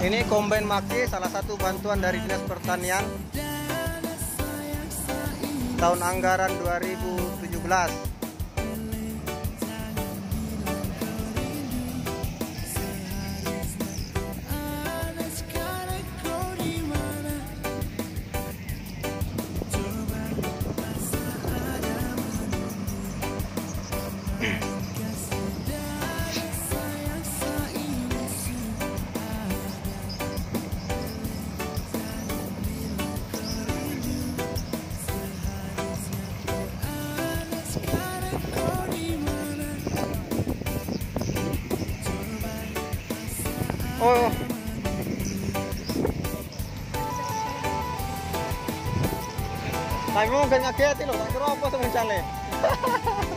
Ini combine maki, salah satu bantuan dari Dinas Pertanian tahun anggaran 2017. Oh, tapi mau gak nyakiti loh, tak kira apa sama Cale.